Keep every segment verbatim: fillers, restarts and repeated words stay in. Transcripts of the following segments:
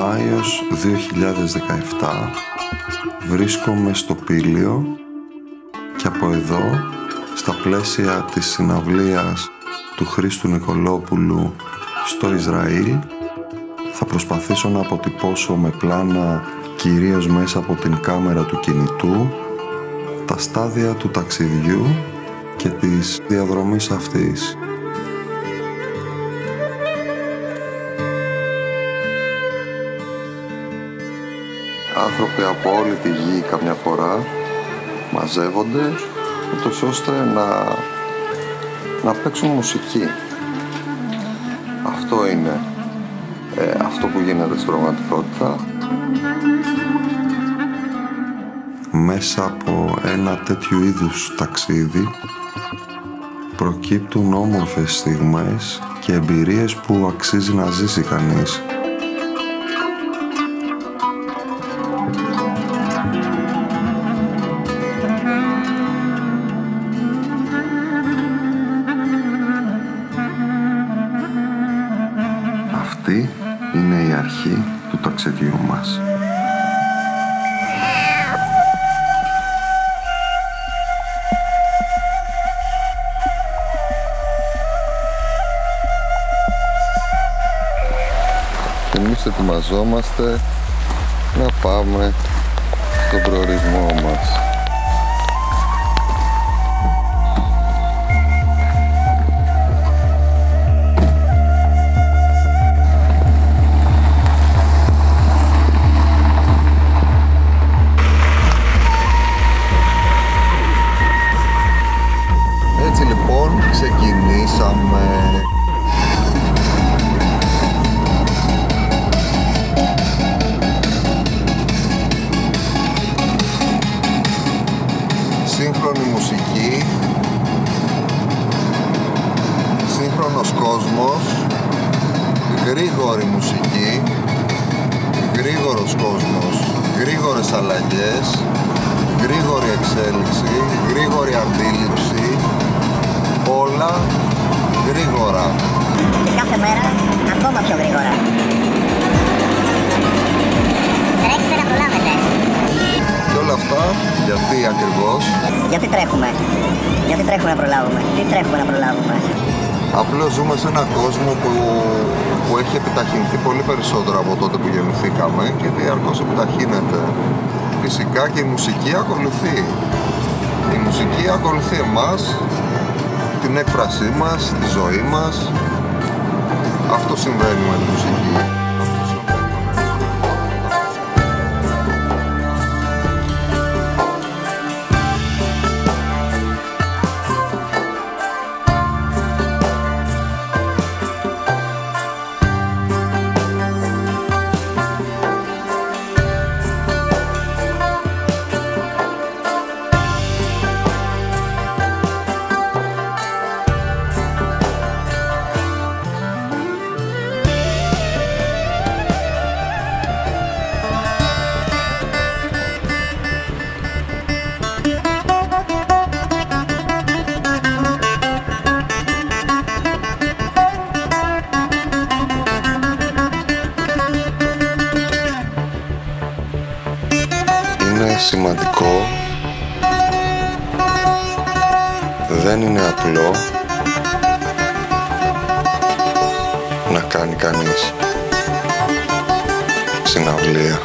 Μάιος δύο χιλιάδες δεκαεπτά, βρίσκομαι στο Πήλιο και από εδώ, στα πλαίσια της συναυλίας του Χρήστου Νικολόπουλου στο Ισραήλ, θα προσπαθήσω να αποτυπώσω με πλάνα, κυρίως μέσα από την κάμερα του κινητού, τα στάδια του ταξιδιού και της διαδρομής αυτής. Άνθρωποι από όλη τη γη καμιά φορά μαζεύονται ούτως ώστε να, να παίξουν μουσική. Αυτό είναι ε, αυτό που γίνεται στην πραγματικότητα. Μέσα από ένα τέτοιου είδους ταξίδι προκύπτουν όμορφες στιγμές και εμπειρίες που αξίζει να ζήσει κανείς. Αυτή είναι η αρχή του ταξιδιού μας. Εμείς ετοιμαζόμαστε να πάμε στον προορισμό μας. Έτσι λοιπόν ξεκινήσαμε. Σύγχρονη μουσική, σύγχρονος κόσμος, γρήγορη μουσική, γρήγορος κόσμος, γρήγορες αλλαγές, γρήγορη εξέλιξη, γρήγορη αντίληψη, όλα γρήγορα. Κάθε μέρα ακόμα πιο γρήγορα. Τρέξτε να προλάβετε. Και όλα αυτά γιατί ακριβώς? Γιατί τρέχουμε. Γιατί τρέχουμε να προλάβουμε. Τι τρέχουμε να προλάβουμε. Απλώς ζούμε σε έναν κόσμο που, που έχει επιταχυνθεί πολύ περισσότερο από τότε που γεννηθήκαμε και διαρκώς επιταχύνεται. Φυσικά και η μουσική ακολουθεί. Η μουσική ακολουθεί εμάς, την έκφρασή μας, τη ζωή μας. Αυτό συμβαίνει με τη μουσική. Είναι σημαντικό, δεν είναι απλό να κάνει κανείς συναυλία.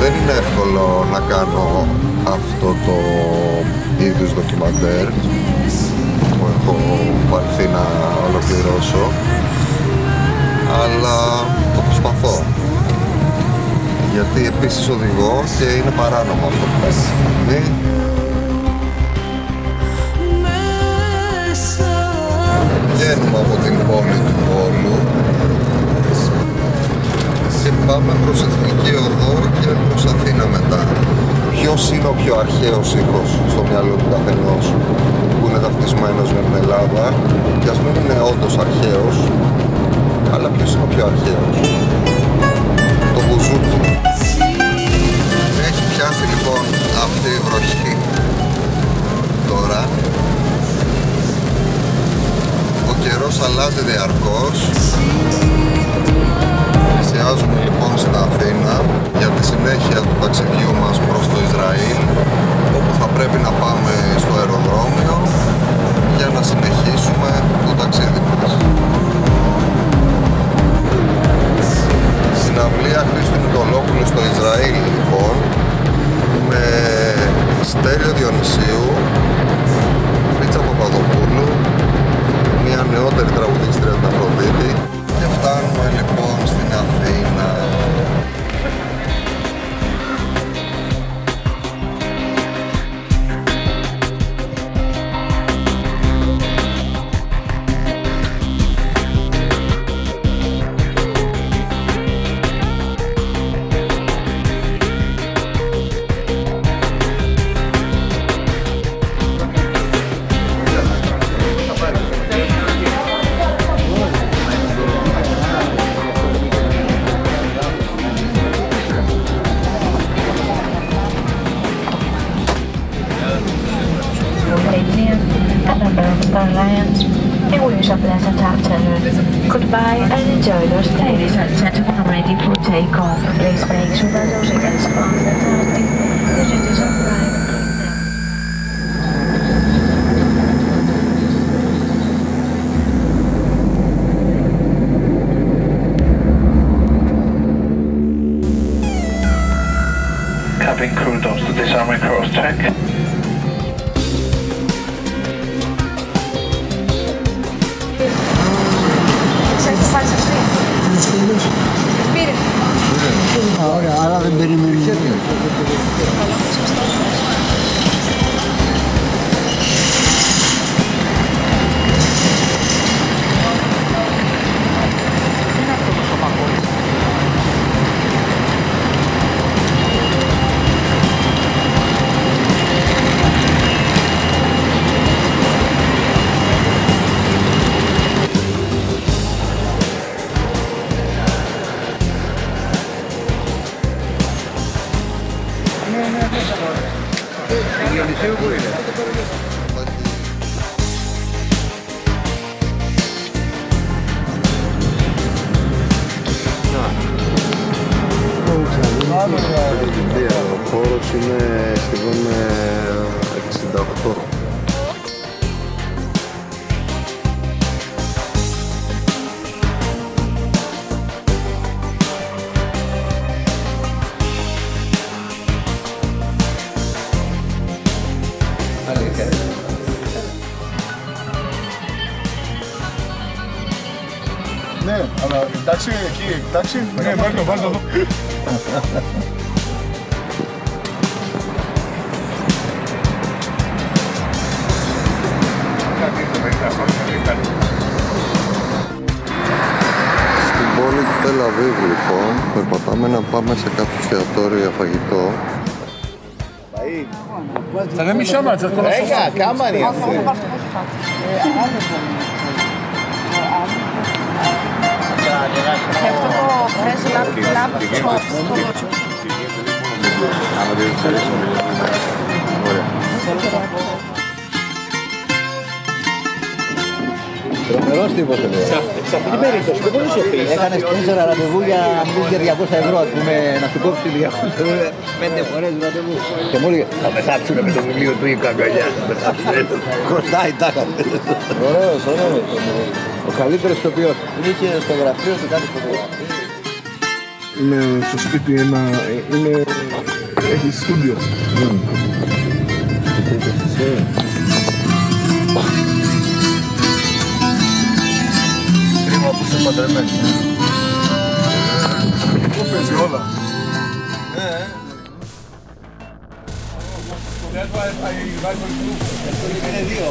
Δεν είναι εύκολο να κάνω αυτό το είδους ντοκιμαντέρ που έχω βαρεθεί να ολοκληρώσω, αλλά το προσπαθώ, γιατί επίσης οδηγώ και είναι παράνομο αυτό που κάνει. βγαίνουμε από την πόλη του Βόλου. Πάμε προς Εθνική Οδό και προς Αθήνα μετά. Ποιος είναι ο πιο αρχαίος ήχος στο μυαλό του καθενός που είναι ταυτισμένος με την Ελλάδα, και ας μην είναι όντως αρχαίος, αλλά ποιος είναι ο πιο αρχαίος? Το μπουζούκι. Έχει πιάσει λοιπόν αυτή η βροχή. Τώρα ο καιρός αλλάζει διαρκώς. Πλησιάζουμε λοιπόν στην Αθήνα για τη συνέχεια του ταξιδιού μας προς το Ισραήλ, όπου θα πρέπει να πάμε στο αεροδρόμιο για να συνεχίσουμε το ταξίδι μας. Συναυλία Χρήστου Νικολόπουλου στο Ισραήλ λοιπόν, με Στέλιο Διονυσίου, Πίτσα Παπαδοπούλου, μια νεότερη τραγουδίστρια του Αφροδίτη. Και φτάνουμε λοιπόν στην Αθήνα. We wish a pleasant afternoon. Goodbye and enjoy your stay. Ladies and gentlemen, ready for takeoff. Please make sure that those against the ground that are digits of life. Cabin crew doors to disarm and cross check. Ωραία, άρα δεν περιμένουμε. Ο χώρος είναι σχεδόν εξήντα οκτώ. Ναι, αλλά εντάξει, εκεί, εντάξει. Ναι, βάλτε το, βάλτε το. Στην πόλη του Τελ Αβίβ λοιπόν, περπατάμε να πάμε σε κάποιο εστιατόριο για φαγητό. Τρομερός τύπος εδώ. Σε αυτή την περίπτωση που μπορείς ο φίλος. Έκανες τέσσερα ραντεβού για διακόσια ευρώ, ας πούμε, να σου κόψει διακόσια ευρώ. Πέντε φορές ραντεβού. Και μόλις θα πεθάψουνε με το βιβλίο του ή καγκαλιά. Θα πεθάψουνε. Κροστάει τάχα. Ωραίος, ωραίος. Ο καλύτερος ηθοποιός. Είχε στο γραφείο του κάτι φωτογραφία. Είναι στο σπίτι ένα... Έχει στούντιο. Πού παίζει όλα. That's why I invite my group. Είναι δύο.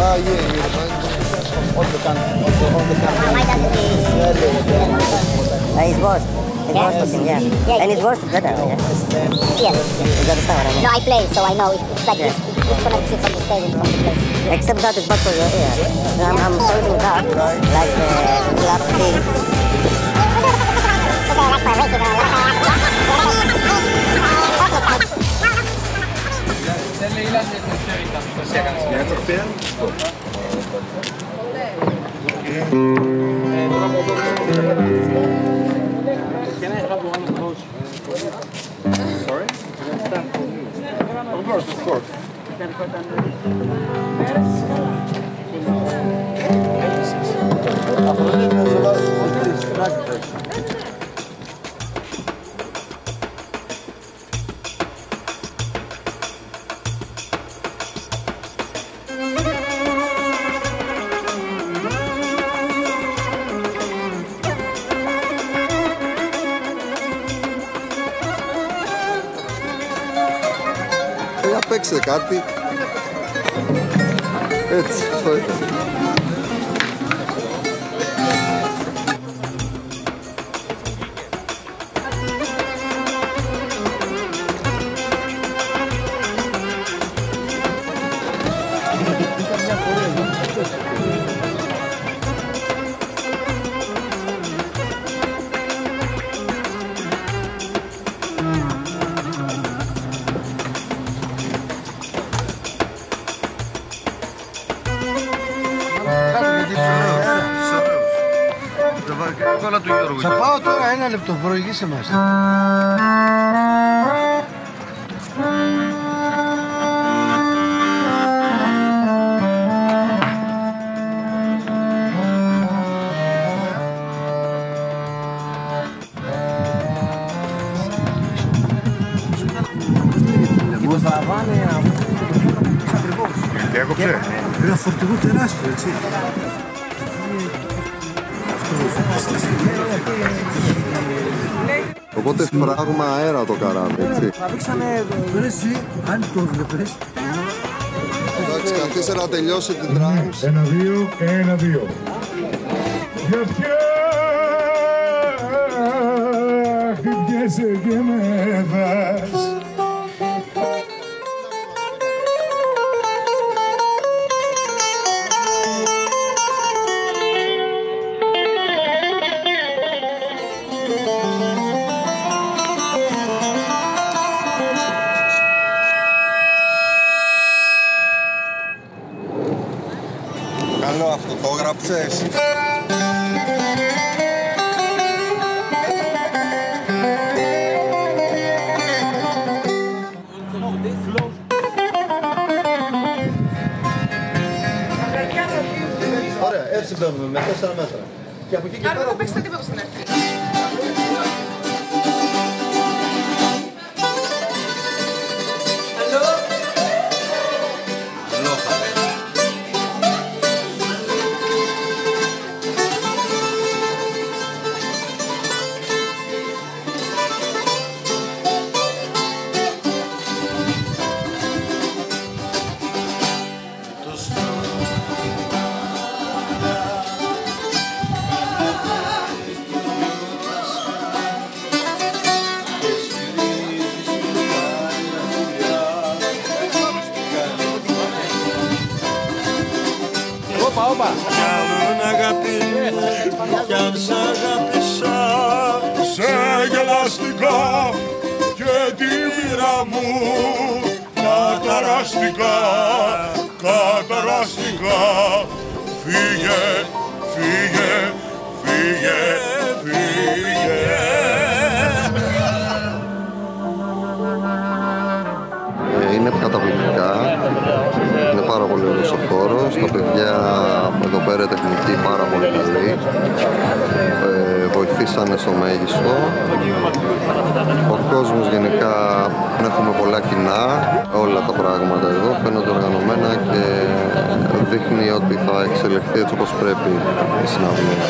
Ah, yeah, yeah. All the country. All the country. My country is... Uh, it's worse. It's yeah. worse to yeah. yeah. And it's worse better, yeah? Yeah. You got to start, I mean. No, I play, so I know. It's like yeah. this. It's connected from the stadium, from the place. Yeah. Except that it's bad for your ear. I'm, I'm holding that, like the uh, club thing. Like my regular... Δεν λέει λάζει την χέρι τα φωτοσία κανένας. Για το πέρα. Can I have one of those? Sorry? Of course, of course. Παίξε κάτι. Έτσι, αυτό ήταν. Θα πάω τώρα ένα λεπτό, προηγήσε μας. Ένα φορτηγό τεράστιο, έτσι. Οπότε φράγμα αέρα το καράβι, έτσι. Ανοίξανε το ρεσί, αν το βλέπεις. Εντάξει, καθίσε να τελειώσει την τράγμψη. Ένα, δύο, ένα, δύο. Για ποια χτυπιέσαι και με βάζει. Καλό αυτό, το γράψες. Ωραία, έτσι μπαίνουμε με τέσσερα μέτρα. Και από εκεί και πέρα... Άρα δεν παίξετε τίποτα στην αρχή. Κι αν σ' αγάπησα, σε γελαστικά και τη μοίρα μου καταραστικά, καταραστικά. Φύγε, φύγε, φύγε, φύγε. Είναι καταπληκτικά, είναι πάρα πολύ ωραίος ο χώρος, τα παιδιά εδώ πέρα τεχνική πάρα πολύ καλή, ε, βοηθήσανε στο μέγιστο, ο κόσμος γενικά έχουμε πολλά κοινά, όλα τα πράγματα εδώ φαίνονται οργανωμένα και δείχνει ότι θα εξελιχθεί έτσι όπως πρέπει η συναυλία.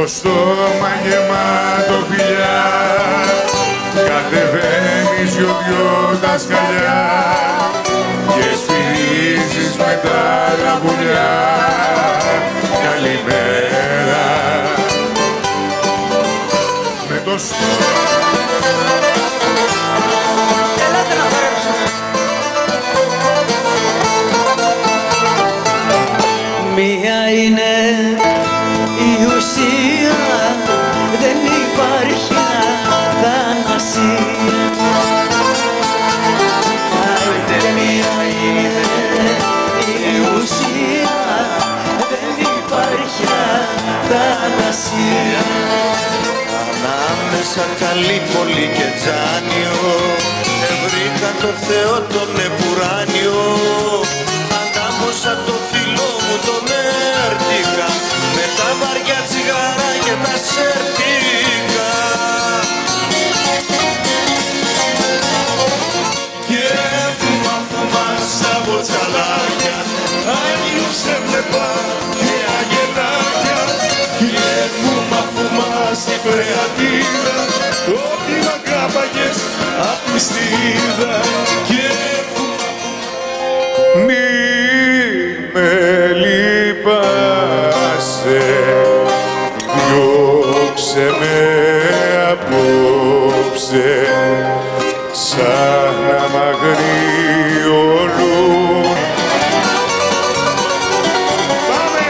Το στόμα γεμάτο φιλιά κατεβαίνεις δυο-δυο τα σκαλιά και σφυρίζεις με τα λαμπουλιά. Καλημέρα. Με το στόμα. Ελάτε να βρέψουμε. Μία είναι η ουσία, δεν υπάρχει αθανασία. Άιντε μία είναι η ουσία, δεν υπάρχει αθανασία. Ανάμεσα καλή πολύ και τζάνιο, βρήκα το Θεό τον επουράνιο. Ανάμεσα το φίλο μου τον έρτηκα, με τα βαριά τσιγάρα και τα σερτικά. Και φουμά φουμά στα μποτσαλάκια, άνιουσε βλεπά και αγελάκια. Και φουμά φουμά στην κρεατίδα, ό,τι να κάπαγες απ' τη στίδα. Και φουμά μη με λυπάσαι, διώξε με απόψε σαν να μ' αγριολούν. Πάμε!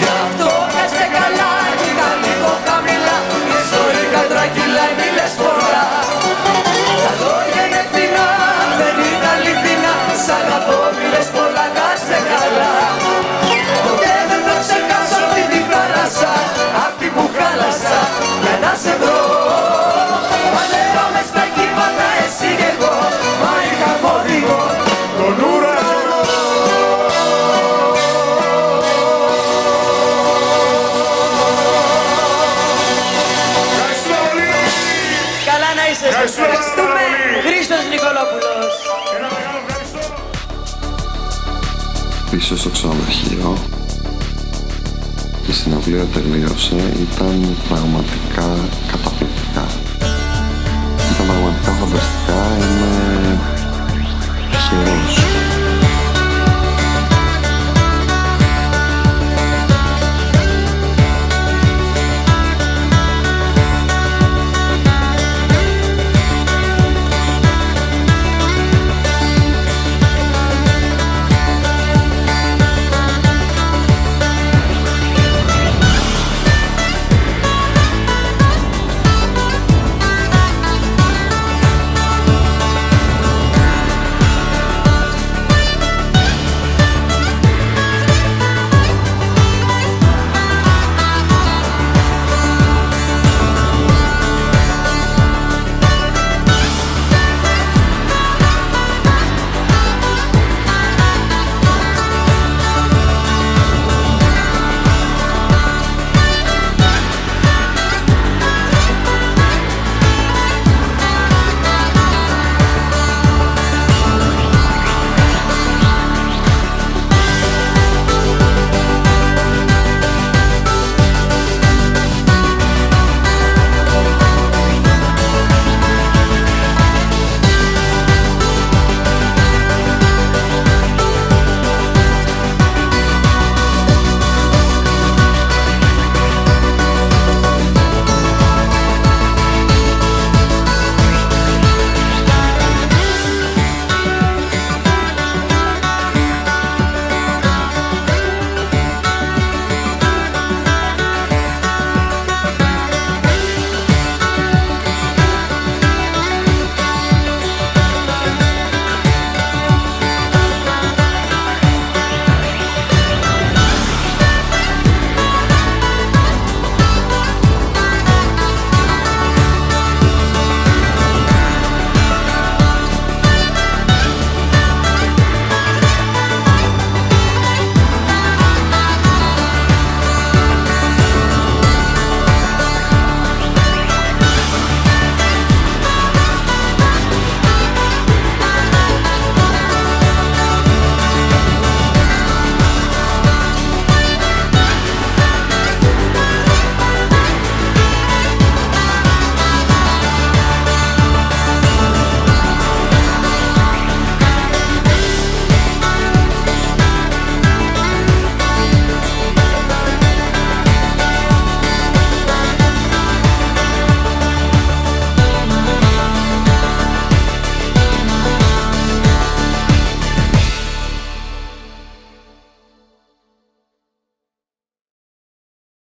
Γι' αυτό κάτσε καλά, κοίτα λίγο χαμηλά, η ζωή κατρακυλάει, μη λες φορά. Τα λόγια είναι φθηνά, δεν είναι αληθινά, σ' αγαπώ, μη λες πολλά, κάτσε καλά. Ποτέ δεν θα ξεχάσω αυτή τη θάλασσα, αυτή που χάλασα, για να σε βρω. Ανέβαμε στα κύματα εσύ και εγώ, μα είχαμε οδηγό τον ουρανό. Ευχαριστώ πολύ. Καλά να είσαι. Ευχαριστούμε. Χρήστος Νικολόπουλος. Ένα μεγάλο ευχαριστώ. Πίσω στο ξενοδοχείο η συναυλία τελείωσε, ήταν πραγματικά καταπληκτικά. Ήταν πραγματικά φανταστικά, είμαι τυχερός.